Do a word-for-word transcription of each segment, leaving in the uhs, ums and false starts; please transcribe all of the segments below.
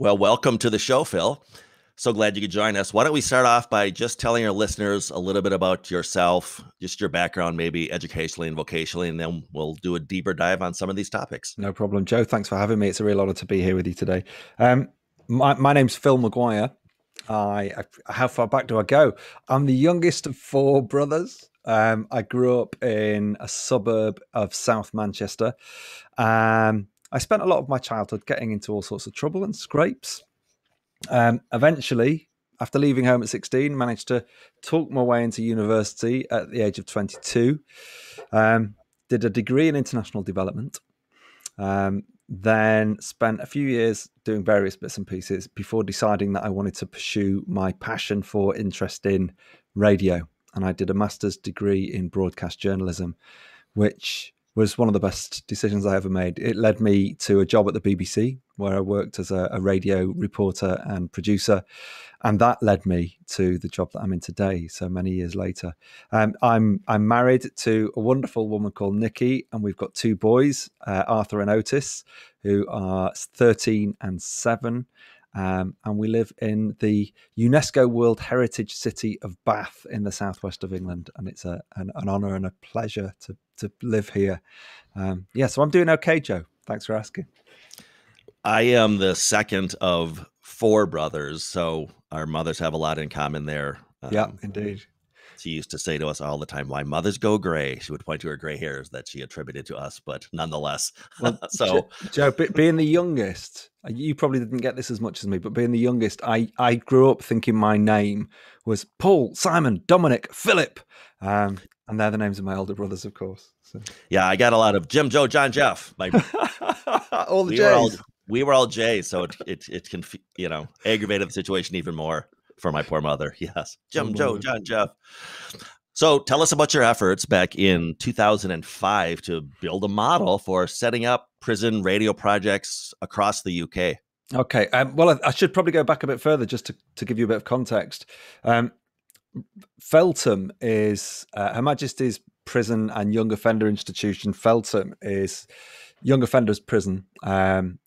Well, welcome to the show, Phil. So glad you could join us. Why don't we start off by just telling our listeners a little bit about yourself, just your background, maybe educationally and vocationally, and then we'll do a deeper dive on some of these topics. No problem, Joe. Thanks for having me. It's a real honor to be here with you today. Um, my, my name's Phil Maguire. I, I, how far back do I go? I'm the youngest of four brothers. Um, I grew up in a suburb of South Manchester. Um, I spent a lot of my childhood getting into all sorts of trouble and scrapes. Um, eventually, after leaving home at sixteen, managed to talk my way into university at the age of twenty-two. Um, did a degree in international development. Um, then spent a few years doing various bits and pieces before deciding that I wanted to pursue my passion for interest in radio. And I did a master's degree in broadcast journalism, which was one of the best decisions I ever made. It led me to a job at the B B C where I worked as a, a radio reporter and producer. And that led me to the job that I'm in today, so many years later. Um, I'm I'm married to a wonderful woman called Nikki, and we've got two boys, uh, Arthur and Otis, who are thirteen and seven. Um, and we live in the UNESCO World Heritage City of Bath in the southwest of England. And it's a, an, an honour and a pleasure to to live here. Um, yeah, so I'm doing okay, Joe. Thanks for asking. I am the second of four brothers, so our mothers have a lot in common there. Um, yeah, indeed. She used to say to us all the time, "Why mothers go gray." She would point to her gray hairs that she attributed to us, but nonetheless. Well, so, Joe, being the youngest, you probably didn't get this as much as me, but being the youngest, I I grew up thinking my name was Paul, Simon, Dominic, Philip, um, and they're the names of my older brothers, of course. So. Yeah, I got a lot of Jim, Joe, John, Jeff. My, all the we J's. Were all, we were all J's, so it it it can you know aggravated the situation even more. For my poor mother. Yes. Jim, Joe, John, Jeff. So tell us about your efforts back in two thousand five to build a model for setting up prison radio projects across the U K. Okay. Um, well, I, I should probably go back a bit further just to, to give you a bit of context. Um, Feltham is uh, Her Majesty's Prison and Young Offender Institution. Feltham is Young Offenders Prison, um,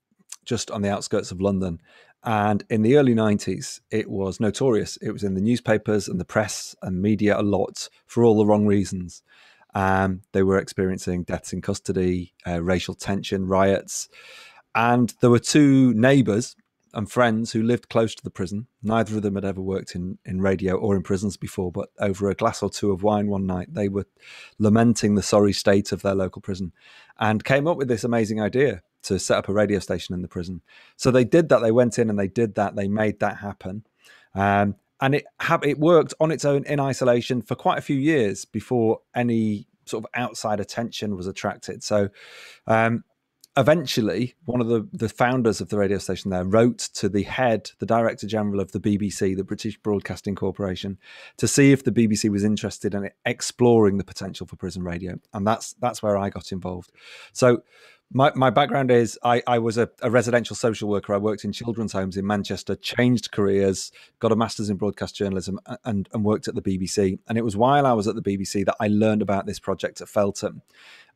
just on the outskirts of London. And in the early nineties, it was notorious. It was in the newspapers and the press and media a lot for all the wrong reasons. Um, they were experiencing deaths in custody, uh, racial tension, riots. And there were two neighbours and friends who lived close to the prison. Neither of them had ever worked in, in radio or in prisons before, but over a glass or two of wine one night, they were lamenting the sorry state of their local prison and came up with this amazing idea to set up a radio station in the prison. So they did that. They went in and they did that. They made that happen. Um, and it ha- it worked on its own in isolation for quite a few years before any sort of outside attention was attracted. So um, eventually, one of the, the founders of the radio station there wrote to the head, the Director General of the B B C, the British Broadcasting Corporation, to see if the B B C was interested in exploring the potential for prison radio. And that's that's where I got involved. So My my background is I, I was a, a residential social worker. I worked in children's homes in Manchester, changed careers, got a master's in broadcast journalism and, and worked at the B B C. And it was while I was at the B B C that I learned about this project at Feltham.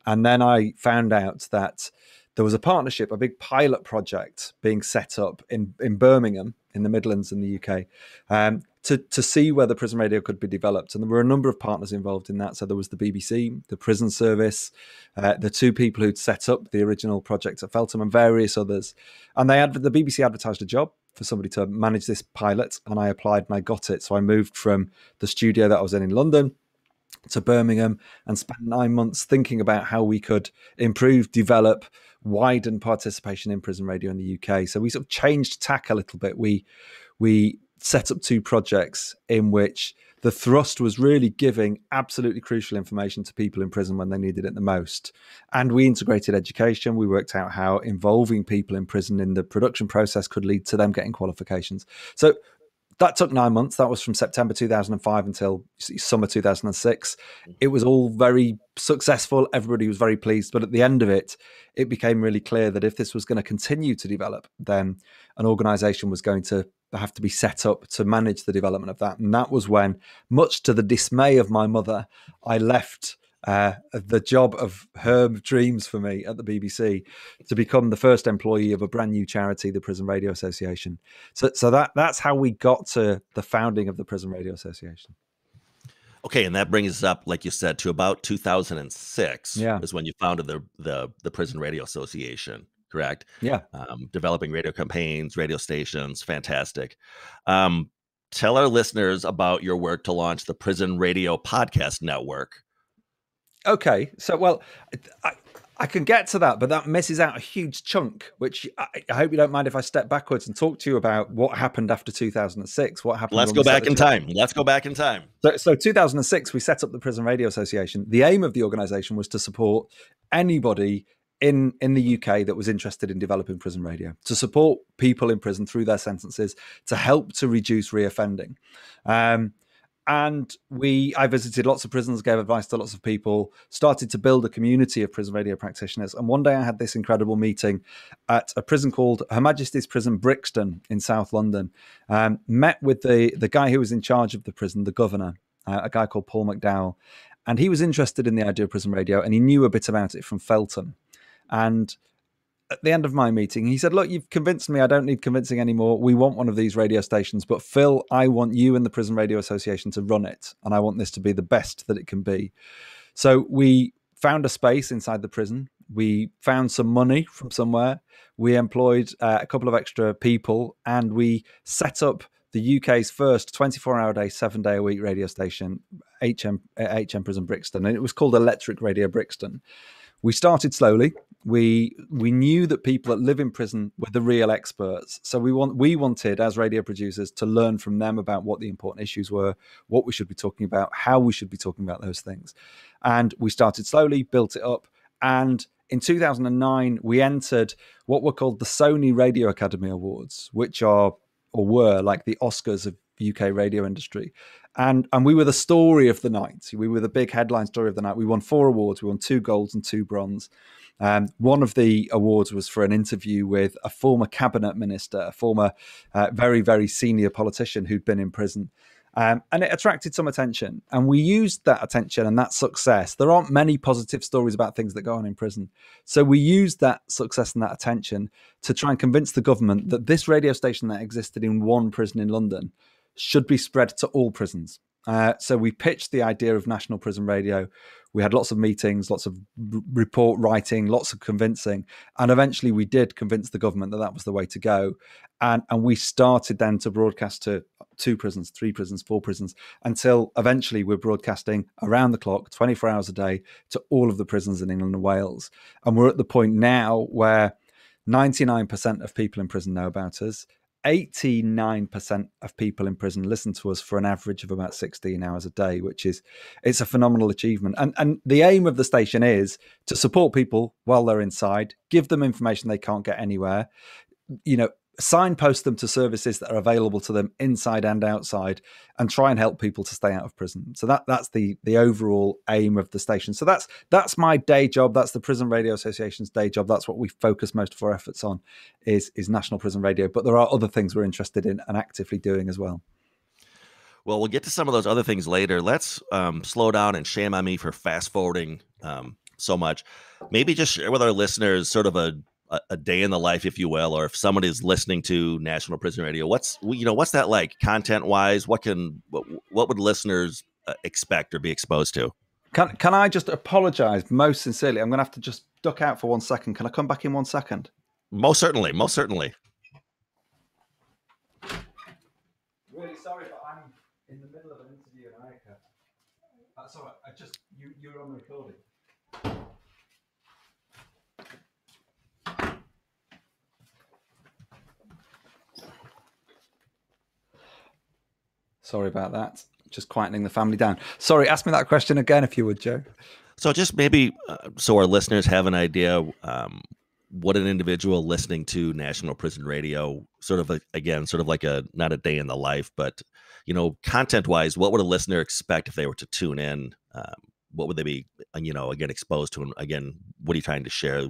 And then I found out that there was a partnership, a big pilot project being set up in, in Birmingham, in the Midlands in the U K, um, to, to see whether prison radio could be developed. And there were a number of partners involved in that. So there was the B B C, the prison service, uh, the two people who'd set up the original project at Feltham and various others. And they adver- the B B C advertised a job for somebody to manage this pilot. And I applied and I got it. So I moved from the studio that I was in in London to Birmingham and spent nine months thinking about how we could improve, develop, widen participation in prison radio in the U K. So we sort of changed tack a little bit. We we set up two projects in which the thrust was really giving absolutely crucial information to people in prison when they needed it the most. And we integrated education. We worked out how involving people in prison in the production process could lead to them getting qualifications. So that took nine months. That was from September two thousand five until summer two thousand six. It was all very successful. Everybody was very pleased. But at the end of it, it became really clear that if this was going to continue to develop, then an organisation was going to have to be set up to manage the development of that. And that was when, much to the dismay of my mother, I left uh, the job of her dreams for me at the B B C to become the first employee of a brand new charity, the Prison Radio Association. So, so that that's how we got to the founding of the Prison Radio Association. Okay, and that brings us up, like you said, to about two thousand six yeah. is when you founded the, the the Prison Radio Association, correct? Yeah. Um, developing radio campaigns, radio stations, fantastic. Um, tell our listeners about your work to launch the Prison Radio Podcast Network. Okay, so, well, I, I can get to that, but that misses out a huge chunk, which I, I hope you don't mind if I step backwards and talk to you about what happened after two thousand six, what happened. Let's go back in time. Let's go back in time. So, so two thousand six, we set up the Prison Radio Association. The aim of the organization was to support anybody in, in the U K that was interested in developing prison radio, to support people in prison through their sentences, to help to reduce reoffending. Um, And we, I visited lots of prisons, gave advice to lots of people, started to build a community of prison radio practitioners. And one day I had this incredible meeting at a prison called Her Majesty's Prison Brixton in South London. Um, met with the, the guy who was in charge of the prison, the governor, uh, a guy called Paul McDowell. And he was interested in the idea of prison radio, and he knew a bit about it from Feltham. And at the end of my meeting, he said, look, you've convinced me. I don't need convincing anymore. We want one of these radio stations. But Phil, I want you and the Prison Radio Association to run it. And I want this to be the best that it can be. So we found a space inside the prison. We found some money from somewhere. We employed uh, a couple of extra people. And we set up the U K's first twenty-four hour a day, seven day a week radio station, H M, H M Prison Brixton. And it was called Electric Radio Brixton. We started slowly. We we knew that people that live in prison were the real experts. So we want we wanted, as radio producers, to learn from them about what the important issues were, what we should be talking about, how we should be talking about those things. And we started slowly, built it up. And in two thousand nine, we entered what were called the Sony Radio Academy Awards, which are or were like the Oscars of U K radio industry. And and we were the story of the night. We were the big headline story of the night. We won four awards. We won two golds and two bronze. Um, one of the awards was for an interview with a former cabinet minister, a former uh, very, very senior politician who'd been in prison. Um, and it attracted some attention. And we used that attention and that success. There aren't many positive stories about things that go on in prison. So we used that success and that attention to try and convince the government that this radio station that existed in one prison in London should be spread to all prisons. Uh, so we pitched the idea of National Prison Radio. We had lots of meetings, lots of report writing, lots of convincing. And eventually we did convince the government that that was the way to go. And, and we started then to broadcast to two prisons, three prisons, four prisons, until eventually we're broadcasting around the clock, twenty-four hours a day, to all of the prisons in England and Wales. And we're at the point now where ninety-nine percent of people in prison know about us. eighty-nine percent of people in prison listen to us for an average of about sixteen hours a day, which is, it's a phenomenal achievement. And, and the aim of the station is to support people while they're inside, give them information they can't get anywhere, you know, signpost them to services that are available to them inside and outside, and try and help people to stay out of prison. So that that's the the overall aim of the station. So that's that's my day job. That's the Prison Radio Association's day job. That's what we focus most of our efforts on, is is National Prison Radio. But there are other things we're interested in and actively doing as well. Well, we'll get to some of those other things later. Let's um, slow down, and shame on me for fast forwarding um, so much. Maybe just share with our listeners sort of a a day in the life, if you will, or if somebody is listening to National Prison Radio, what's, you know, what's that like content wise? What can, what, what would listeners expect or be exposed to? Can, can I just apologize most sincerely? I'm going to have to just duck out for one second. Can I come back in one second? Most certainly. Most certainly. Really sorry, but I'm in the middle of an interview in America. That's all right. I just, you, you're on the recording. Sorry about that. Just quietening the family down. Sorry, ask me that question again, if you would, Joe. So just maybe uh, so our listeners have an idea um, what an individual listening to National Prison Radio, sort of, a, again, sort of like a, not a day in the life, but, you know, content-wise, what would a listener expect if they were to tune in? Um, what would they be, you know, again, exposed to? And again, what are you trying to share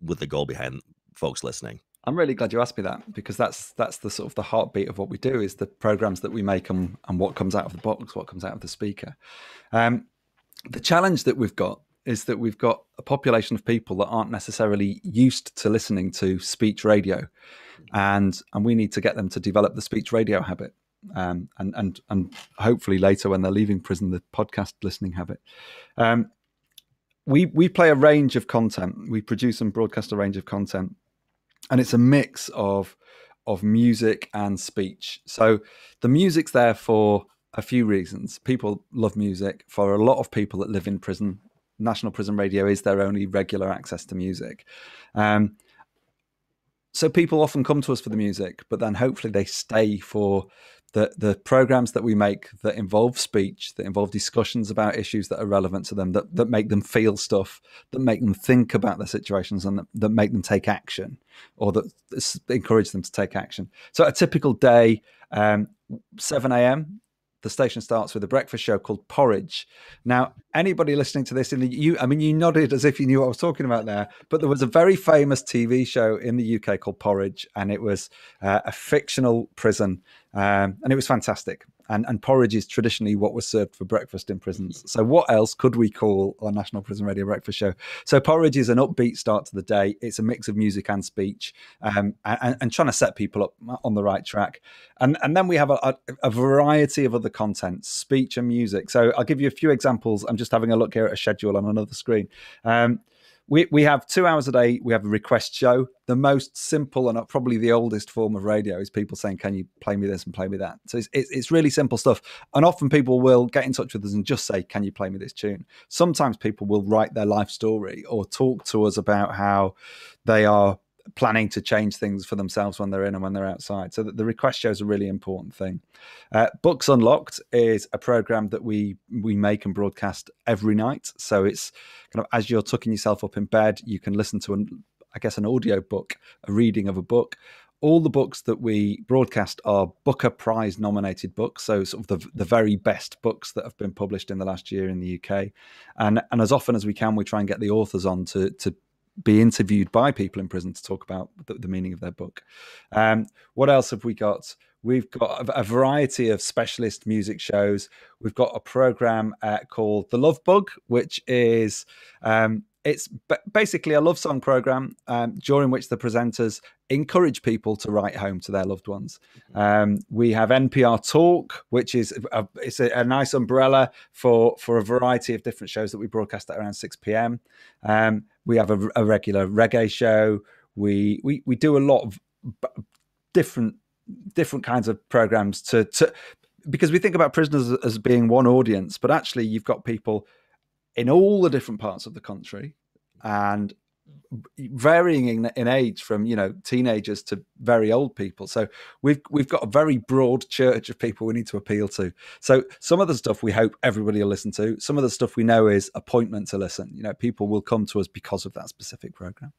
with the goal behind folks listening? I'm really glad you asked me that, because that's that's the sort of the heartbeat of what we do, is the programs that we make and, and what comes out of the box, what comes out of the speaker. Um, the challenge that we've got is that we've got a population of people that aren't necessarily used to listening to speech radio, and and we need to get them to develop the speech radio habit, um, and and and hopefully later when they're leaving prison, the podcast listening habit. Um, we we play a range of content. We produce and broadcast a range of content, and it's a mix of of music and speech. So the music's there for a few reasons. People love music. For a lot of people that live in prison, National Prison Radio is their only regular access to music. Um, so people often come to us for the music, but then hopefully they stay for the, the programs that we make that involve speech, that involve discussions about issues that are relevant to them, that, that make them feel stuff, that make them think about their situations, and that, that make them take action, or that encourage them to take action. So a typical day, um, seven a m, the station starts with a breakfast show called Porridge. Now, anybody listening to this in the U K, I mean, you nodded as if you knew what I was talking about there, but there was a very famous T V show in the U K called Porridge, and it was uh, a fictional prison, um, and it was fantastic. And, and porridge is traditionally what was served for breakfast in prisons. So what else could we call our National Prison Radio breakfast show? So Porridge is an upbeat start to the day. It's a mix of music and speech, um, and, and trying to set people up on the right track. And, and then we have a, a variety of other content, speech and music. So I'll give you a few examples. I'm just having a look here at a schedule on another screen. Um, We, we have two hours a day. We have a request show. The most simple and probably the oldest form of radio is people saying, can you play me this and play me that? So it's, it's, it's really simple stuff. And often people will get in touch with us and just say, can you play me this tune? Sometimes people will write their life story or talk to us about how they are planning to change things for themselves when they're in and when they're outside. So the request show is a really important thing. Uh, Books Unlocked is a program that we we make and broadcast every night. So it's kind of, as you're tucking yourself up in bed, you can listen to, an, I guess, an audio book, a reading of a book. All the books that we broadcast are Booker Prize nominated books, so sort of the, the very best books that have been published in the last year in the U K. And, and as often as we can, we try and get the authors on to to be interviewed by people in prison to talk about the, the meaning of their book. Um, what else have we got? We've got a, a variety of specialist music shows. We've got a program uh, called The Love Bug, which is um, it's basically a love song program um, during which the presenters encourage people to write home to their loved ones. Um, we have N P R Talk, which is a, it's a, a nice umbrella for, for a variety of different shows that we broadcast at around six p m. Um, We have a, a regular reggae show. We we we do a lot of different different kinds of programs to to because we think about prisoners as being one audience, but actually you've got people in all the different parts of the country and varying in, in age from, you know, teenagers to very old people. So we've we've got a very broad church of people we need to appeal to. So some of the stuff we hope everybody will listen to. Some of the stuff we know is appointment to listen. You know, people will come to us because of that specific program.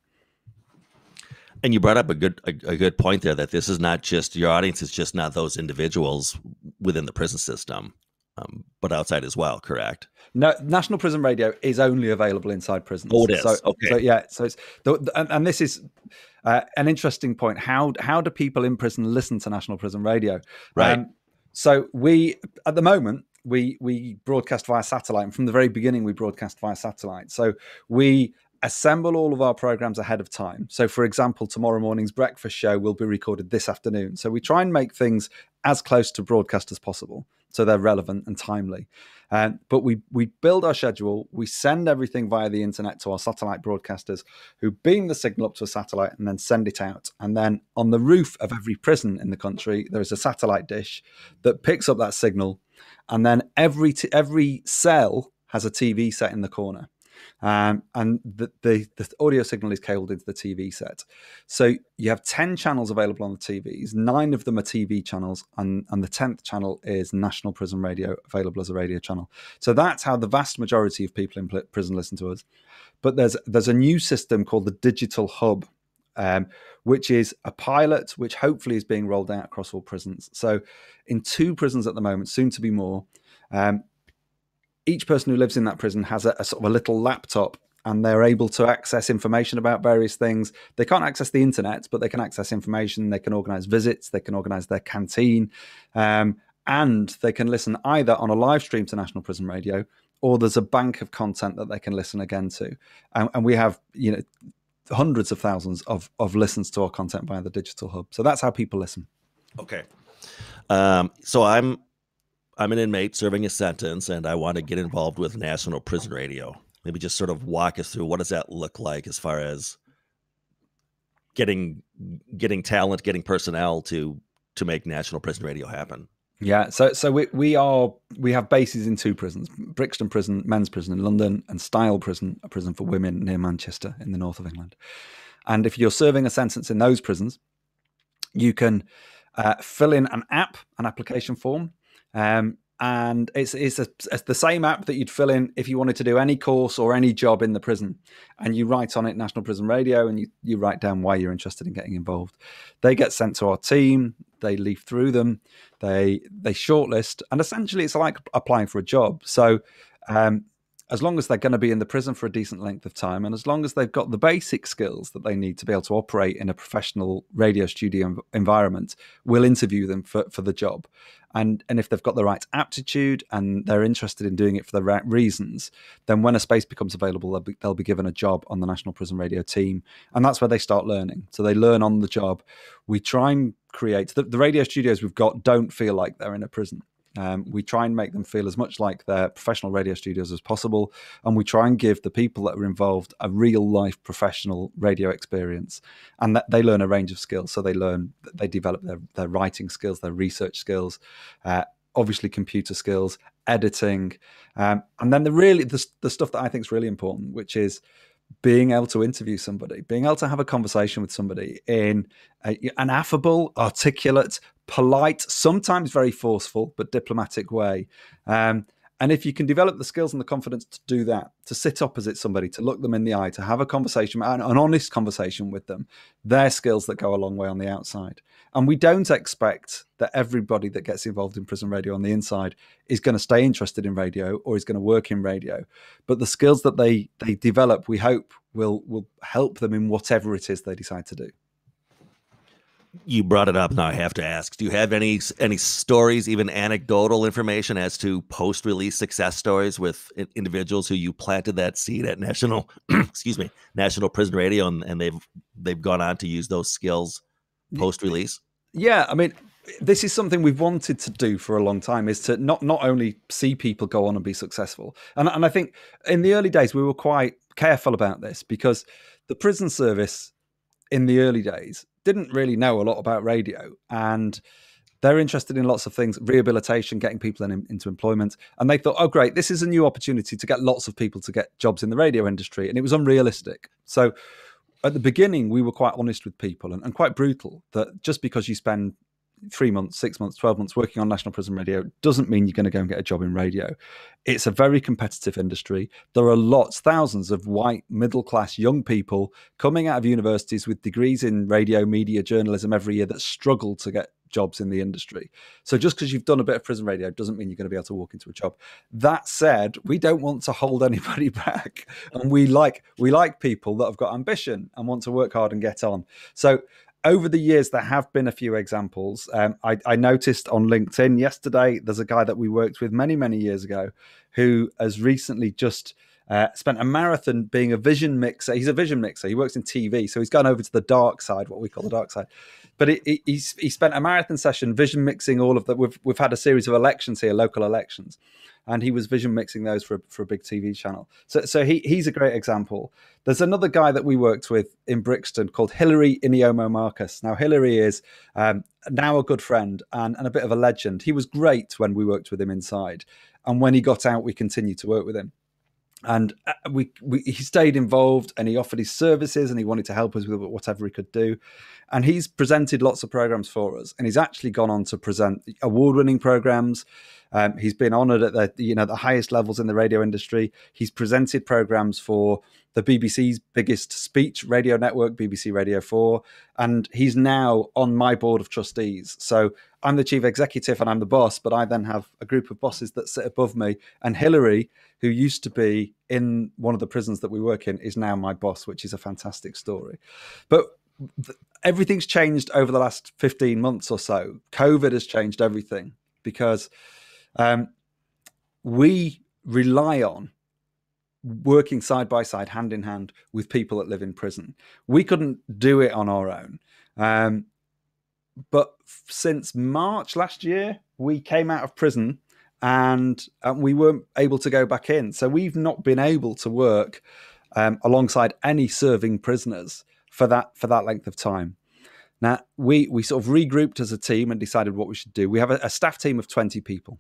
And you brought up a good a, a good point there, that this is not just your audience. It's just not those individuals within the prison system, Um, but outside as well, correct? No, National Prison Radio is only available inside prisons. Oh, it is. So, okay. So, yeah, so it's the, the, and, and this is uh, an interesting point. How how do people in prison listen to National Prison Radio? Right. Um, so we at the moment we we broadcast via satellite, and from the very beginning we broadcast via satellite. So we assemble all of our programs ahead of time. So for example, tomorrow morning's breakfast show will be recorded this afternoon. So we try and make things as close to broadcast as possible, so they're relevant and timely. Um, but we we build our schedule, we send everything via the internet to our satellite broadcasters, who beam the signal up to a satellite and then send it out. And then on the roof of every prison in the country, there is a satellite dish that picks up that signal. And then every t every cell has a T V set in the corner. Um, and the, the, the audio signal is cabled into the T V set. So you have ten channels available on the T Vs. Nine of them are T V channels, and, and the tenth channel is National Prison Radio, available as a radio channel. So that's how the vast majority of people in prison listen to us. But there's, there's a new system called the Digital Hub, um, which is a pilot, which hopefully is being rolled out across all prisons. So in two prisons at the moment, soon to be more, um, each person who lives in that prison has a, a sort of a little laptop, and they're able to access information about various things. They can't access the internet, but they can access information. They can organize visits. They can organize their canteen, um, and they can listen either on a live stream to National Prison Radio, or there's a bank of content that they can listen again to. And, and we have, you know, hundreds of thousands of, of listens to our content via the Digital Hub. So that's how people listen. Okay. Um, so I'm, I'm an inmate serving a sentence and I want to get involved with National Prison Radio. Maybe just sort of walk us through, what does that look like as far as getting, getting talent, getting personnel to, to make National Prison Radio happen? Yeah, so so we we are we have bases in two prisons: Brixton Prison, men's prison in London, and Style Prison, a prison for women near Manchester in the north of England. And if you're serving a sentence in those prisons, you can uh, fill in an app, an application form, um, and it's it's, a, it's the same app that you'd fill in if you wanted to do any course or any job in the prison. And you write on it National Prison Radio, and you you write down why you're interested in getting involved. They get sent to our team. They leaf through them, they they shortlist, and essentially it's like applying for a job. So um, as long as they're going to be in the prison for a decent length of time, and as long as they've got the basic skills that they need to be able to operate in a professional radio studio environment, we'll interview them for, for the job. And, and if they've got the right aptitude and they're interested in doing it for the right reasons, then when a space becomes available, they'll be, they'll be given a job on the National Prison Radio team. And that's where they start learning. So they learn on the job. We try and create, the, the radio studios we've got don't feel like they're in a prison. Um, we try and make them feel as much like their professional radio studios as possible. And we try and give the people that are involved a real life professional radio experience, and that they learn a range of skills. So they learn, they develop their, their writing skills, their research skills, uh, obviously computer skills, editing. Um, and then the really, the, the stuff that I think is really important, which is being able to interview somebody, being able to have a conversation with somebody in a, an affable, articulate, polite, sometimes very forceful, but diplomatic way. Um, and if you can develop the skills and the confidence to do that, to sit opposite somebody, to look them in the eye, to have a conversation, an, an honest conversation with them, they're skills that go a long way on the outside. And we don't expect that everybody that gets involved in prison radio on the inside is going to stay interested in radio or is going to work in radio. But the skills that they they develop, we hope, will will help them in whatever it is they decide to do. You brought it up, now I have to ask, do you have any any stories, even anecdotal information, as to post-release success stories with individuals who you planted that seed at National excuse me National Prison Radio, and, and they've they've gone on to use those skills post-release? Yeah, I mean, this is something we've wanted to do for a long time, is to not not only see people go on and be successful. And, and I think in the early days, we were quite careful about this, because the prison service in the early days didn't really know a lot about radio, and they're interested in lots of things, rehabilitation, getting people in, into employment. And they thought, oh, great, this is a new opportunity to get lots of people to get jobs in the radio industry. And it was unrealistic. So at the beginning, we were quite honest with people and, and quite brutal, that just because you spend three months, six months, twelve months working on National Prison Radio doesn't mean you're going to go and get a job in radio. It's a very competitive industry. There are lots, thousands of white, middle-class young people coming out of universities with degrees in radio, media, journalism every year that struggle to get jobs in the industry. So just because you've done a bit of prison radio doesn't mean you're going to be able to walk into a job. That said, we don't want to hold anybody back, and we like we like people that have got ambition and want to work hard and get on. So over the years, there have been a few examples. Um, I, I noticed on LinkedIn yesterday, there's a guy that we worked with many, many years ago who has recently just uh, spent a marathon being a vision mixer. He's a vision mixer. He works in T V. So he's gone over to the dark side, what we call the dark side. But it, it, he's, he spent a marathon session vision mixing all of that. We've, we've had a series of elections here, local elections, and he was vision mixing those for, for a big T V channel. So, so he, he's a great example. There's another guy that we worked with in Brixton called Hilary Ineomo Marcus. Now, Hilary is um, now a good friend and, and a bit of a legend. He was great when we worked with him inside, and when he got out, we continued to work with him. And we, we he stayed involved, and he offered his services, and he wanted to help us with whatever he could do. And he's presented lots of programs for us, and he's actually gone on to present award-winning programs. Um, he's been honoured at the you know the highest levels in the radio industry. He's presented programs for the B B C's biggest speech radio network, B B C Radio four, and he's now on my board of trustees. So I'm the chief executive and I'm the boss, but I then have a group of bosses that sit above me. And Hilary, who used to be in one of the prisons that we work in, is now my boss, which is a fantastic story. But th- everything's changed over the last fifteen months or so. COVID has changed everything, because um, we rely on working side by side, hand in hand with people that live in prison. We couldn't do it on our own. Um, but since March last year, we came out of prison and, and we weren't able to go back in. So we've not been able to work um, alongside any serving prisoners for that for that length of time. Now, we, we sort of regrouped as a team and decided what we should do. We have a, a staff team of twenty people.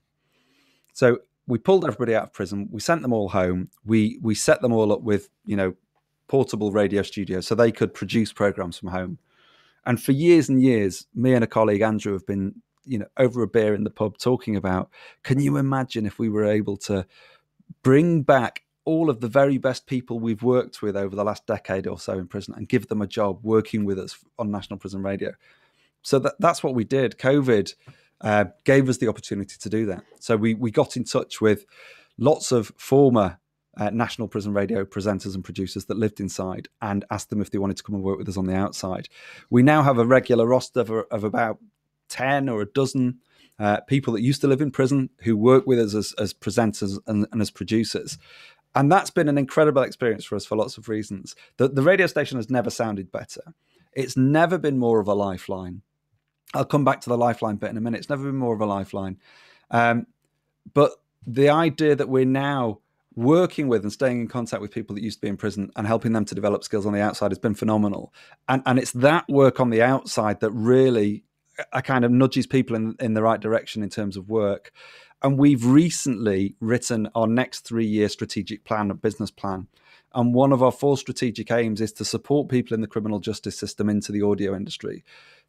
So we pulled everybody out of prison. We sent them all home. We we set them all up with, you know, portable radio studios so they could produce programs from home. And for years and years, me and a colleague, Andrew, have been, you know, over a beer in the pub talking about, can you imagine if we were able to bring back all of the very best people we've worked with over the last decade or so in prison and give them a job working with us on National Prison Radio? So that, that's what we did. COVID uh, gave us the opportunity to do that. So we, we got in touch with lots of former Uh, National Prison Radio presenters and producers that lived inside and asked them if they wanted to come and work with us on the outside. We now have a regular roster of, of about ten or a dozen uh, people that used to live in prison who work with us as, as presenters and, and as producers. And that's been an incredible experience for us for lots of reasons. The, the radio station has never sounded better. It's never been more of a lifeline. I'll come back to the lifeline bit in a minute. It's never been more of a lifeline. Um, but the idea that we're now working with and staying in contact with people that used to be in prison and helping them to develop skills on the outside has been phenomenal. And and it's that work on the outside that really uh, kind of nudges people in, in the right direction in terms of work. And we've recently written our next three-year strategic plan, a business plan. And one of our four strategic aims is to support people in the criminal justice system into the audio industry.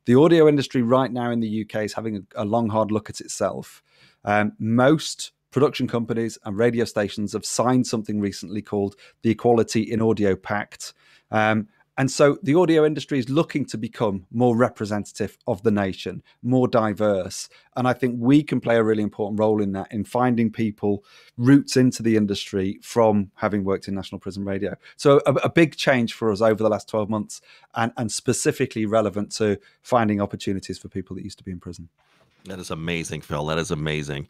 The audio industry right now in the U K is having a, a long, hard look at itself. Um, most production companies and radio stations have signed something recently called the Equality in Audio Pact. Um, and so the audio industry is looking to become more representative of the nation, more diverse. And I think we can play a really important role in that, in finding people roots into the industry from having worked in National Prison Radio. So a, a big change for us over the last twelve months, and, and specifically relevant to finding opportunities for people that used to be in prison. That is amazing, Phil. That is amazing.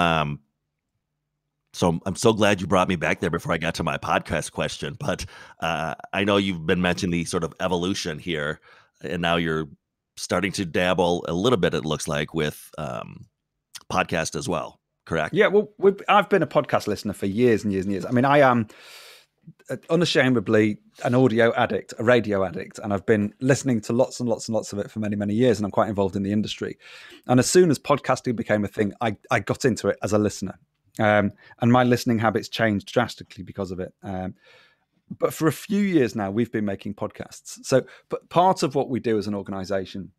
Um, So I'm so glad you brought me back there before I got to my podcast question. But uh, I know you've been mentioning the sort of evolution here, and now you're starting to dabble a little bit, it looks like, with um, podcast as well, correct? Yeah, well, we've, I've been a podcast listener for years and years and years. I mean, I am unashamedly an audio addict, a radio addict, and I've been listening to lots and lots and lots of it for many, many years, and I'm quite involved in the industry. And as soon as podcasting became a thing, I, I got into it as a listener. Um, and my listening habits changed drastically because of it. Um, but for a few years now, we've been making podcasts. So but part of what we do as an organisation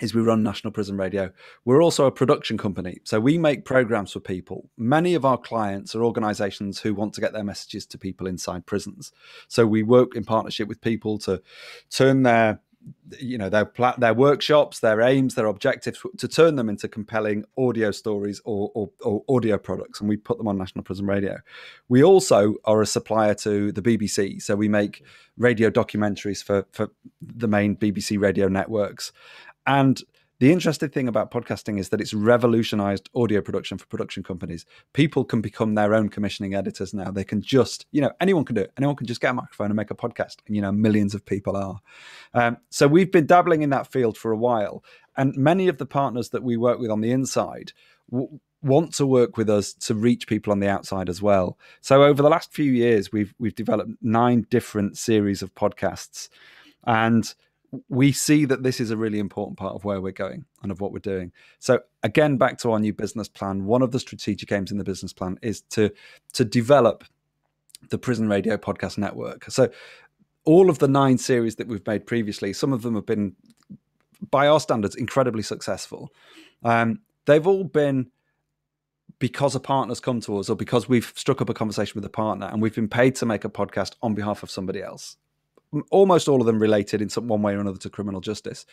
is we run National Prison Radio. We're also a production company. So we make programmes for people. Many of our clients are organisations who want to get their messages to people inside prisons. So we work in partnership with people to turn their you know, their their workshops, their aims, their objectives, to turn them into compelling audio stories or, or, or audio products. And we put them on National Prison Radio. We also are a supplier to the B B C. So we make radio documentaries for, for the main B B C radio networks. And the interesting thing about podcasting is that it's revolutionized audio production for production companies. People can become their own commissioning editors now. They can just, you know, anyone can do it. Anyone can just get a microphone and make a podcast. And, you know, millions of people are. Um, so we've been dabbling in that field for a while. And many of the partners that we work with on the inside w- want to work with us to reach people on the outside as well. So over the last few years, we've we've developed nine different series of podcasts. And we see that this is a really important part of where we're going and of what we're doing. So again, back to our new business plan, one of the strategic aims in the business plan is to, to develop the Prison Radio Podcast Network. So all of the nine series that we've made previously, some of them have been, by our standards, incredibly successful. Um, they've all been because a partner's come to us or because we've struck up a conversation with a partner and we've been paid to make a podcast on behalf of somebody else. Almost all of them related in some one way or another to criminal justice.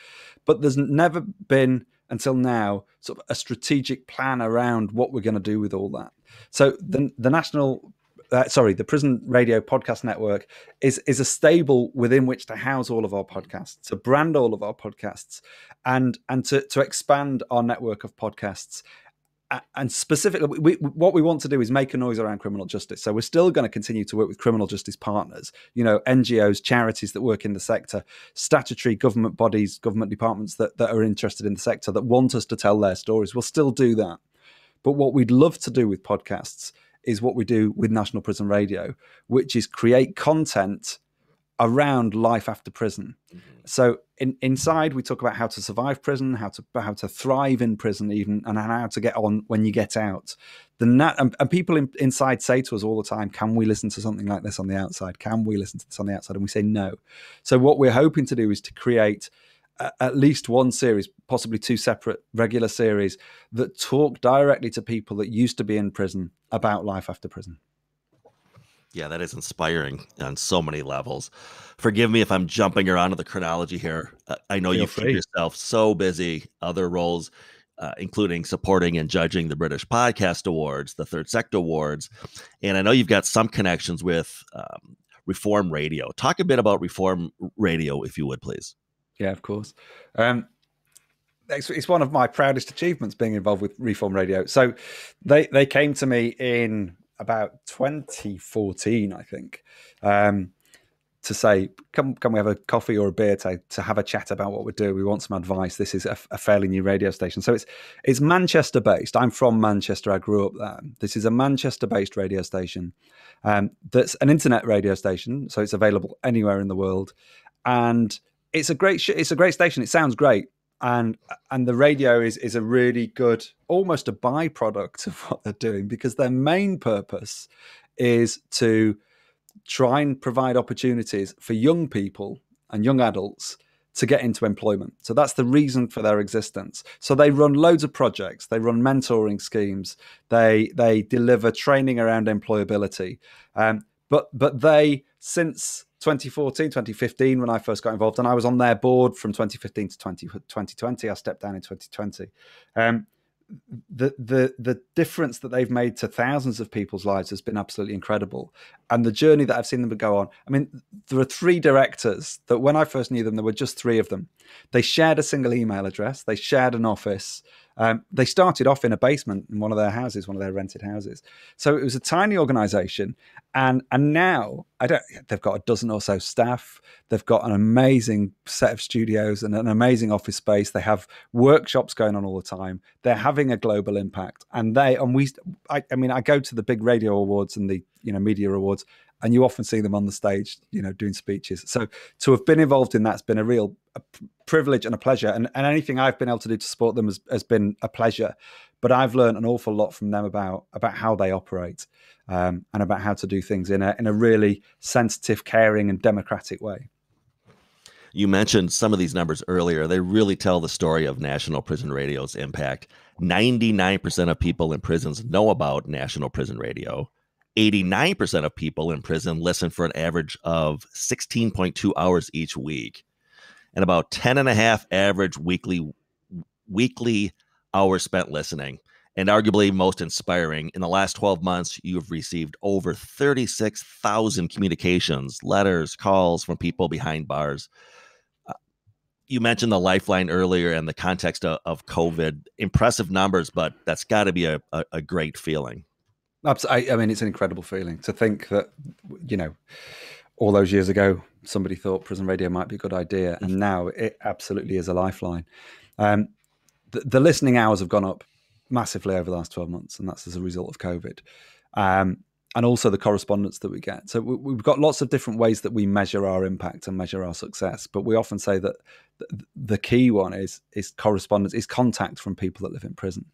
But there's never been, until now, sort of a strategic plan around what we're going to do with all that. So the, the national, uh, sorry, the Prison Radio Podcast Network is, is a stable within which to house all of our podcasts, to brand all of our podcasts, and, and to, to expand our network of podcasts and specifically, we, what we want to do is make a noise around criminal justice. So we're still going to continue to work with criminal justice partners, you know, N G Os, charities that work in the sector, statutory government bodies, government departments that, that are interested in the sector, that want us to tell their stories. We'll still do that. But what we'd love to do with podcasts is what we do with National Prison Radio, which is create content around life after prison. Mm-hmm. So in, inside, we talk about how to survive prison, how to how to thrive in prison even, and how to get on when you get out. The nat- and, and people in, inside say to us all the time, can we listen to something like this on the outside? Can we listen to this on the outside? And we say no. So what we're hoping to do is to create a, at least one series, possibly two separate regular series, that talk directly to people that used to be in prison about life after prison. Yeah, that is inspiring on so many levels. Forgive me if I'm jumping around to the chronology here. Uh, I know you keep yourself so busy, other roles, uh, including supporting and judging the British Podcast Awards, the Third Sector Awards. And I know you've got some connections with um, Reform Radio. Talk a bit about Reform Radio, if you would, please. Yeah, of course. Um, it's, it's one of my proudest achievements being involved with Reform Radio. So they, they came to me in about twenty fourteen, I think, um, to say, can, can we have a coffee or a beer to, to have a chat about what we're doing? We want some advice. This is a, a fairly new radio station. So it's it's Manchester based. I'm from Manchester. I grew up there. This is a Manchester based radio station um, that's an internet radio station. So it's available anywhere in the world. And it's a great, sh- it's a great station. It sounds great. And and the radio is is a really good, almost a byproduct of what they're doing, because their main purpose is to try and provide opportunities for young people and young adults to get into employment. So that's the reason for their existence. So they run loads of projects. They run mentoring schemes. They they deliver training around employability. Um, but but they, since twenty fourteen, twenty fifteen, when I first got involved, and I was on their board from twenty fifteen to twenty twenty. I stepped down in twenty twenty. Um, the the the difference that they've made to thousands of people's lives has been absolutely incredible, and the journey that I've seen them go on. I mean, there are three directors that, when I first knew them, there were just three of them. They shared a single email address. They shared an office. Um, they started off in a basement in one of their houses, one of their rented houses. So it was a tiny organization. And and now I don't, they've got a dozen or so staff. They've got an amazing set of studios and an amazing office space. They have workshops going on all the time. They're having a global impact. And they, and we, I, I mean, I go to the big radio awards and the, you know, media awards, and you often see them on the stage, you know, doing speeches. So to have been involved in that's been a real a privilege and a pleasure. And, and anything I've been able to do to support them has, has been a pleasure. But I've learned an awful lot from them about, about how they operate um, and about how to do things in a in a really sensitive, caring and democratic way. You mentioned some of these numbers earlier. They really tell the story of National Prison Radio's impact. ninety-nine percent of people in prisons know about National Prison Radio. eighty-nine percent of people in prison listen for an average of sixteen point two hours each week, and about ten and a half average weekly weekly hours spent listening. And arguably most inspiring, in the last twelve months, you've received over thirty-six thousand communications, letters, calls from people behind bars. Uh, you mentioned the Lifeline earlier and the context of, of COVID. Impressive numbers, but that's got to be a, a, a great feeling. I, I mean, it's an incredible feeling to think that, you know, all those years ago, somebody thought prison radio might be a good idea. And now it absolutely is a lifeline. Um, the, the listening hours have gone up massively over the last twelve months, and that's as a result of COVID. Um, and also the correspondence that we get. So we, we've got lots of different ways that we measure our impact and measure our success. But we often say that th- the key one is, is correspondence, is contact from people that live in prison.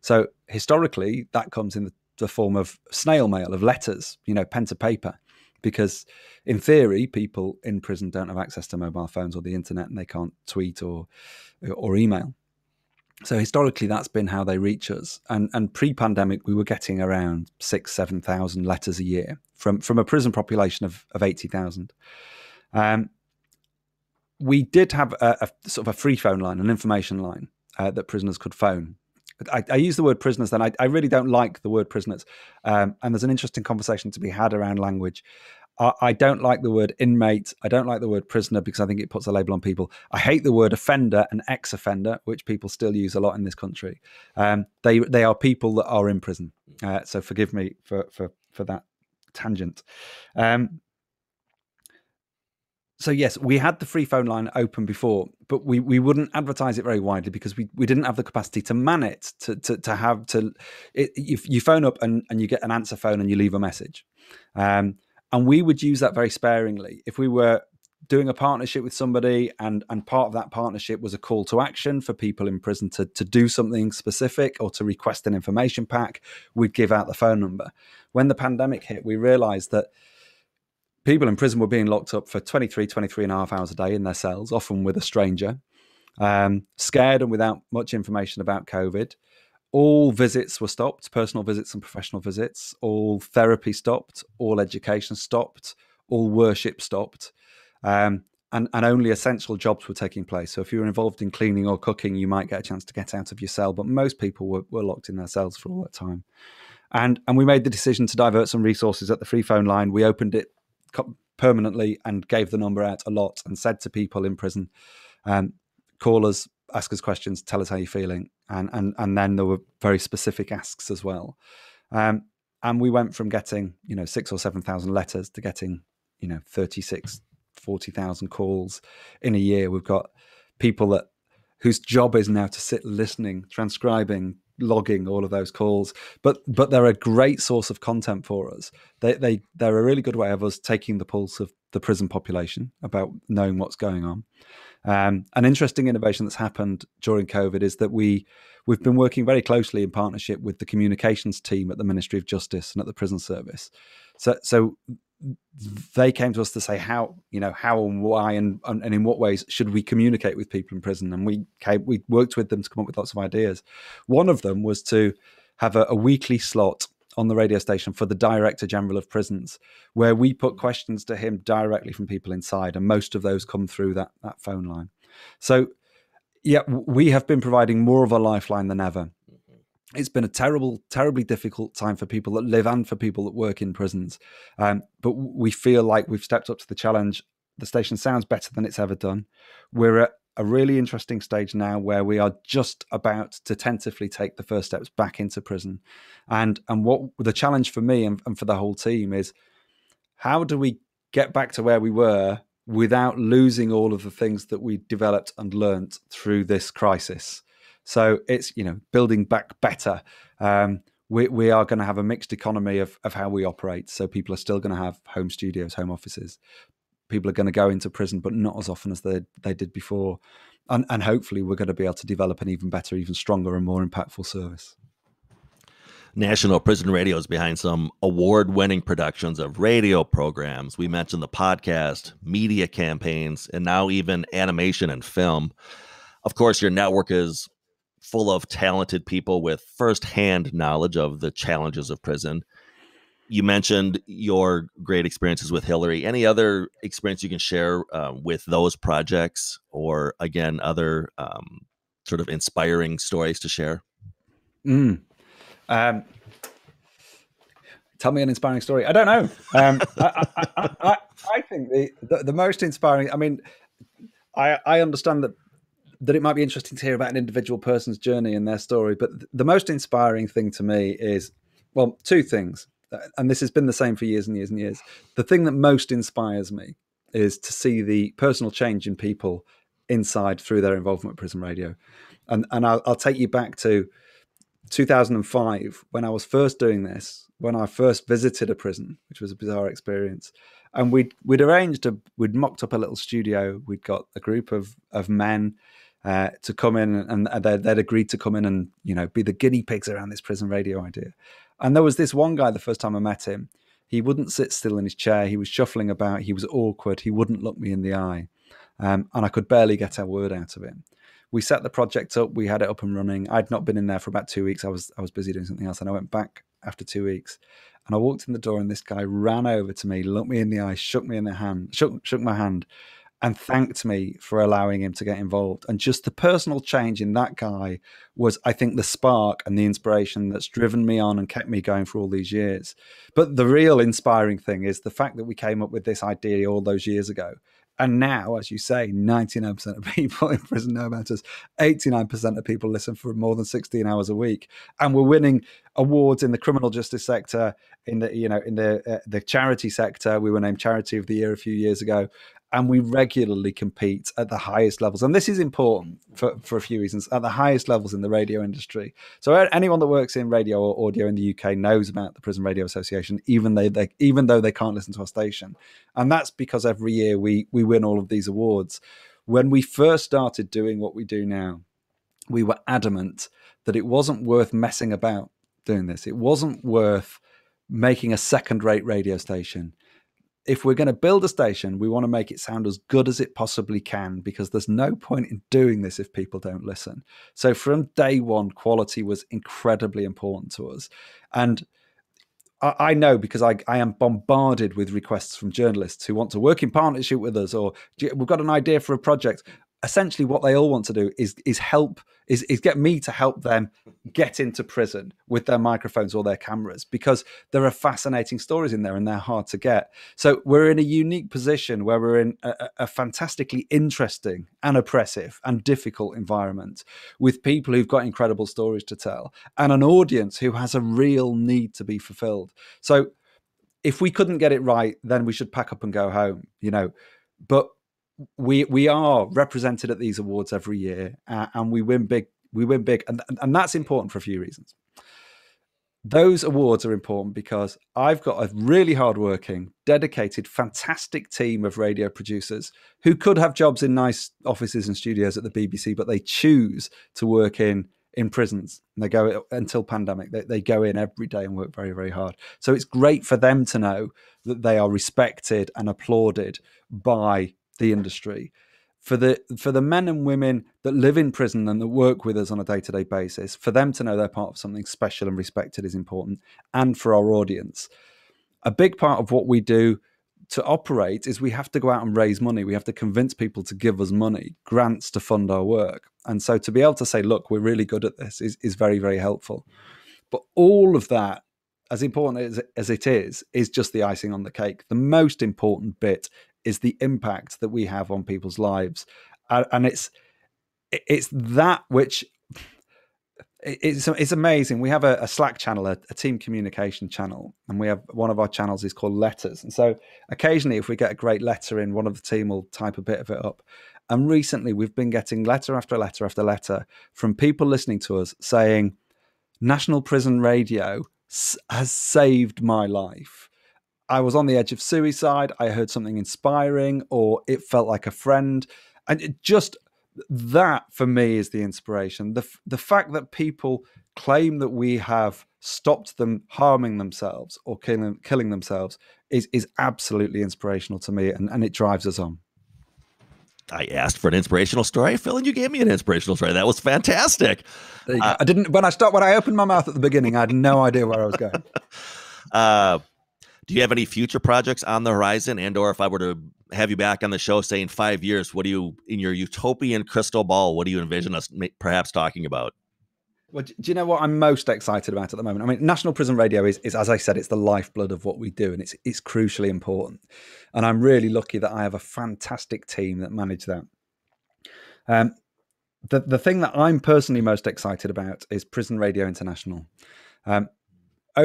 So historically, that comes in the the form of snail mail, of letters, you know, pen to paper, because in theory, people in prison don't have access to mobile phones or the internet, and they can't tweet or or email. So historically, that's been how they reach us. And and pre-pandemic, we were getting around six, seven thousand letters a year from from a prison population of of eighty thousand. Um, we did have a, a sort of a free phone line, an information line uh, that prisoners could phone. I, I use the word prisoners then. I, I really don't like the word prisoners. Um, and there's an interesting conversation to be had around language. I, I don't like the word inmate. I don't like the word prisoner because I think it puts a label on people. I hate the word offender and ex-offender, which people still use a lot in this country. Um, they they are people that are in prison. Uh, so forgive me for for for that tangent. Um, so yes, we had the free phone line open before, but we we wouldn't advertise it very widely because we we didn't have the capacity to man it, to to to have to. It, you, you phone up and and you get an answer phone and you leave a message. Um, And we would use that very sparingly. If we were doing a partnership with somebody and, and part of that partnership was a call to action for people in prison to, to do something specific or to request an information pack, we'd give out the phone number. When the pandemic hit, we realized that people in prison were being locked up for twenty-three, twenty-three and a half hours a day in their cells, often with a stranger, um, scared and without much information about COVID. All visits were stopped, personal visits and professional visits, all therapy stopped, all education stopped, all worship stopped, um, and, and only essential jobs were taking place. So if you were involved in cleaning or cooking, you might get a chance to get out of your cell, but most people were, were locked in their cells for all that time. And, and we made the decision to divert some resources at the free phone line. We opened it permanently and gave the number out a lot and said to people in prison, um, call us, ask us questions, tell us how you're feeling. And, and and then there were very specific asks as well. Um, and we went from getting, you know, six or seven thousand letters to getting, you know, thirty-six, forty thousand calls in a year. We've got people that whose job is now to sit listening, transcribing, logging all of those calls. But but they're a great source of content for us. They, they, they're a really good way of us taking the pulse of the prison population about knowing what's going on. Um, an interesting innovation that's happened during COVID is that we, we've been working very closely in partnership with the communications team at the Ministry of Justice and at the prison service. So, so they came to us to say how, you know, how and why and, and, and in what ways should we communicate with people in prison? And we came, we worked with them to come up with lots of ideas. One of them was to have a, a weekly slot on the radio station for the Director General of Prisons, where we put questions to him directly from people inside. And most of those come through that, that phone line. So yeah, we have been providing more of a lifeline than ever. It's been a terrible, terribly difficult time for people that live and for people that work in prisons. Um, but we feel like we've stepped up to the challenge. The station sounds better than it's ever done. We're at a really interesting stage now where we are just about to tentatively take the first steps back into prison. And and what the challenge for me and, and for the whole team is, how do we get back to where we were without losing all of the things that we developed and learnt through this crisis? So it's, you know, building back better. Um, we, we are going to have a mixed economy of, of how we operate. So people are still going to have home studios, home offices. People are going to go into prison, but not as often as they, they did before. And, and hopefully we're going to be able to develop an even better, even stronger and more impactful service. National Prison Radio is behind some award-winning productions of radio programs. We mentioned the podcast, media campaigns, and now even animation and film. Of course, your network is full of talented people with firsthand knowledge of the challenges of prison. You mentioned your great experiences with Hilary. Any other experience you can share uh, with those projects, or again, other um, sort of inspiring stories to share? Mm. Um, tell me an inspiring story. I don't know. Um, I, I, I, I, I think the, the, the most inspiring, I mean, I, I understand that, that it might be interesting to hear about an individual person's journey and their story, but the most inspiring thing to me is, well, two things. And this has been the same for years and years and years. The thing that most inspires me is to see the personal change in people inside through their involvement with Prison Radio. And and I'll, I'll take you back to two thousand five, when I was first doing this, when I first visited a prison, which was a bizarre experience. And we'd, we'd arranged, a, we'd mocked up a little studio. We'd got a group of, of men uh, to come in, and they'd, they'd agreed to come in and, you know, be the guinea pigs around this Prison Radio idea. And there was this one guy, the first time I met him, he wouldn't sit still in his chair. He was shuffling about. He was awkward. He wouldn't look me in the eye. Um, and I could barely get a word out of him. We set the project up. We had it up and running. I'd not been in there for about two weeks. I was I was busy doing something else. And I went back after two weeks. And I walked in the door and this guy ran over to me, looked me in the eye, shook me in the hand, shook, shook my hand. and thanked me for allowing him to get involved. And just the personal change in that guy was, I think, the spark and the inspiration that's driven me on and kept me going for all these years. But the real inspiring thing is the fact that we came up with this idea all those years ago. And now, as you say, ninety-nine percent of people in prison know about us. eighty-nine percent of people listen for more than sixteen hours a week, and we're winning awards in the criminal justice sector, in the you know in the uh, the charity sector. We were named Charity of the Year a few years ago, and we regularly compete at the highest levels. And this is important for for a few reasons. At the highest levels in the radio industry, so anyone that works in radio or audio in the U K knows about the Prison Radio Association, even they, they even though they can't listen to our station. And that's because every year we we win all of these awards. When we first started doing what we do now, we were adamant that it wasn't worth messing about doing this. It wasn't worth making a second-rate radio station. If we're going to build a station, we want to make it sound as good as it possibly can, because there's no point in doing this if people don't listen. So from day one, quality was incredibly important to us. And I, I know, because I, I am bombarded with requests from journalists who want to work in partnership with us, or we've got an idea for a project. Essentially what they all want to do is is help, is, is get me to help them get into prison with their microphones or their cameras, because there are fascinating stories in there and they're hard to get. So we're in a unique position where we're in a, a fantastically interesting and oppressive and difficult environment, with people who've got incredible stories to tell and an audience who has a real need to be fulfilled. So if we couldn't get it right, then we should pack up and go home, you know, but we we are represented at these awards every year, uh, and we win big, we win big. And, and that's important for a few reasons. Those awards are important because I've got a really hardworking, dedicated, fantastic team of radio producers who could have jobs in nice offices and studios at the B B C, but they choose to work in, in prisons. And they go until pandemic, they, they go in every day and work very, very hard. So it's great for them to know that they are respected and applauded by the industry. For the for the men and women that live in prison and that work with us on a day-to-day basis, for them to know they're part of something special and respected is important. And for our audience, a big part of what we do to operate is we have to go out and raise money. We have to convince people to give us money, grants to fund our work. And so to be able to say, look, we're really good at this is, is very, very helpful. But all of that, as important as, as it is, is just the icing on the cake. The most important bit is the impact that we have on people's lives. And it's it's that which, it's, it's amazing. We have a, a Slack channel, a, a team communication channel, and we have one of our channels is called Letters. And so occasionally if we get a great letter in, one of the team will type a bit of it up. And recently we've been getting letter after letter after letter from people listening to us saying, National Prison Radio has saved my life. I was on the edge of suicide. I heard something inspiring, or it felt like a friend. And it just, that for me is the inspiration. The, the fact that people claim that we have stopped them harming themselves or killing, killing themselves is, is absolutely inspirational to me, and, and it drives us on. I asked for an inspirational story, Phil, and you gave me an inspirational story. That was fantastic. There you go. Uh, I didn't, when I stopped, when I opened my mouth at the beginning, I had no idea where I was going. Uh, Do you have any future projects on the horizon? And or if I were to have you back on the show, say in five years, what do you, in your utopian crystal ball, what do you envision us perhaps talking about? Well, do you know what I'm most excited about at the moment? I mean, National Prison Radio is, is, as I said, it's the lifeblood of what we do, and it's it's crucially important. And I'm really lucky that I have a fantastic team that manage that. Um, the, the thing that I'm personally most excited about is Prison Radio International. Um,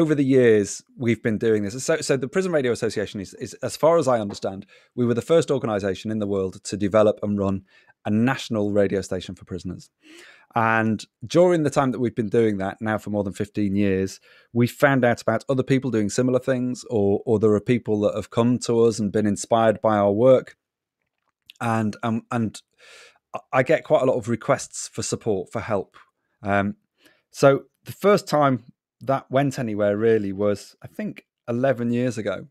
Over the years, we've been doing this. So, so the Prison Radio Association is, is, as far as I understand, we were the first organisation in the world to develop and run a national radio station for prisoners. And during the time that we've been doing that, now for more than fifteen years, we found out about other people doing similar things, or, or there are people that have come to us and been inspired by our work. And, um, and I get quite a lot of requests for support, for help. Um, so the first time that went anywhere really was, I think, eleven years ago.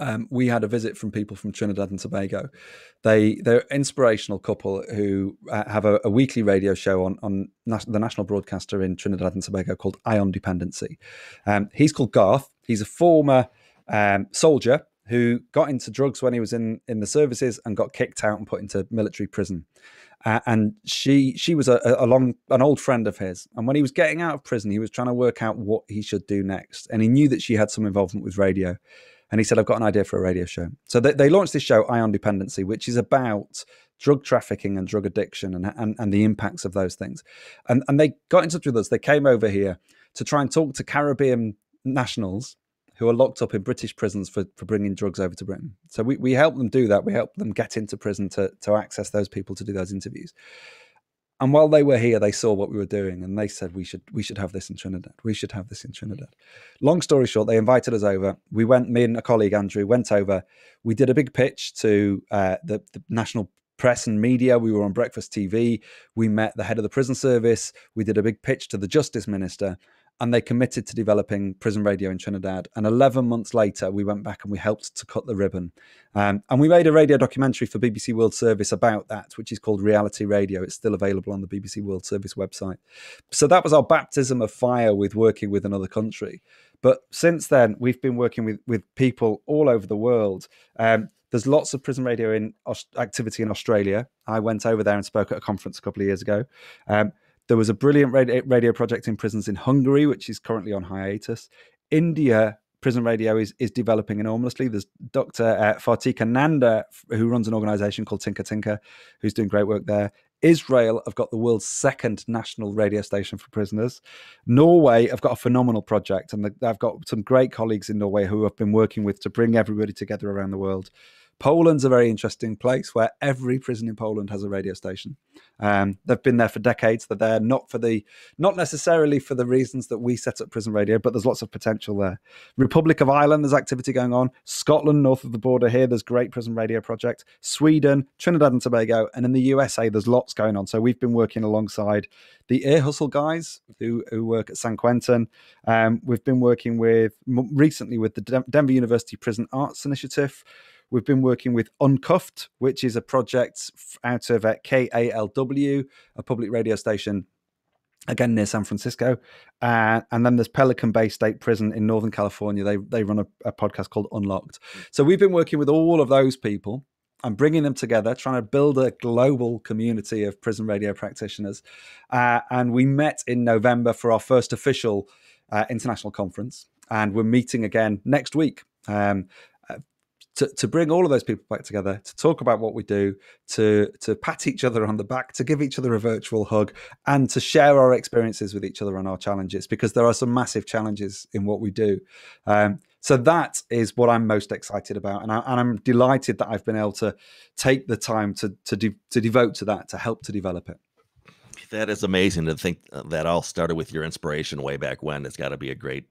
Um, we had a visit from people from Trinidad and Tobago. They, they're an inspirational couple who uh, have a, a weekly radio show on, on nas- the national broadcaster in Trinidad and Tobago called Ion Dependency. Um, he's called Garth. He's a former um, soldier who got into drugs when he was in, in the services and got kicked out and put into military prison. Uh, and she she was a, a long, an old friend of his. And when he was getting out of prison, he was trying to work out what he should do next. And he knew that she had some involvement with radio. And he said, I've got an idea for a radio show. So they, they launched this show, Ion Dependency, which is about drug trafficking and drug addiction and, and, and the impacts of those things. And, and they got in touch with us. They came over here to try and talk to Caribbean nationals who are locked up in British prisons for, for bringing drugs over to Britain. So we, we helped them do that. We helped them get into prison to, to access those people to do those interviews. And while they were here, they saw what we were doing and they said, we should we should have this in Trinidad. We should have this in Trinidad. Long story short, they invited us over. We went, me and a colleague, Andrew, went over. We did a big pitch to uh, the, the national press and media. We were on Breakfast T V. We met the head of the prison service. We did a big pitch to the justice minister. And they committed to developing prison radio in Trinidad. And eleven months later, we went back and we helped to cut the ribbon. Um, and we made a radio documentary for B B C World Service about that, which is called Reality Radio. It's still available on the B B C World Service website. So that was our baptism of fire with working with another country. But since then, we've been working with, with people all over the world. Um, there's lots of prison radio in activity in Australia. I went over there and spoke at a conference a couple of years ago. Um, There was a brilliant radio project in prisons in Hungary, which is currently on hiatus. India, prison radio is is developing enormously. There's Doctor Uh, Fartika Nanda, who runs an organisation called Tinka Tinka, who's doing great work there. Israel have got the world's second national radio station for prisoners. Norway have got a phenomenal project, and I've got some great colleagues in Norway who I've been working with to bring everybody together around the world. Poland's a very interesting place where every prison in Poland has a radio station. Um, they've been there for decades. They're there not for the, not necessarily for the reasons that we set up prison radio, but there's lots of potential there. Republic of Ireland, there's activity going on. Scotland, north of the border here, there's great prison radio project. Sweden, Trinidad and Tobago, and in the U S A, there's lots going on. So we've been working alongside the Ear Hustle guys who, who work at San Quentin. Um, we've been working with, recently with the De- Denver University Prison Arts Initiative. We've been working with Uncuffed, which is a project out of K A L W, a public radio station, again, near San Francisco. Uh, and then there's Pelican Bay State Prison in Northern California. They, they run a, a podcast called Unlocked. So we've been working with all of those people and bringing them together, trying to build a global community of prison radio practitioners. Uh, and we met in November for our first official uh, international conference. And we're meeting again next week. Um, To, to bring all of those people back together, to talk about what we do, to to pat each other on the back, to give each other a virtual hug, and to share our experiences with each other and our challenges, because there are some massive challenges in what we do. Um, so that is what I'm most excited about. And, I, and I'm delighted that I've been able to take the time to, to, de- to devote to that, to help to develop it. That is amazing to think that all started with your inspiration way back when. It's got to be a great,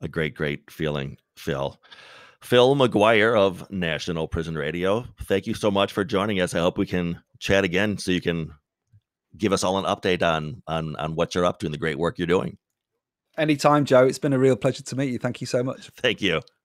a great, great feeling, Phil. Phil Maguire of National Prison Radio, thank you so much for joining us. I hope we can chat again so you can give us all an update on, on, on what you're up to and the great work you're doing. Anytime, Joe. It's been a real pleasure to meet you. Thank you so much. Thank you.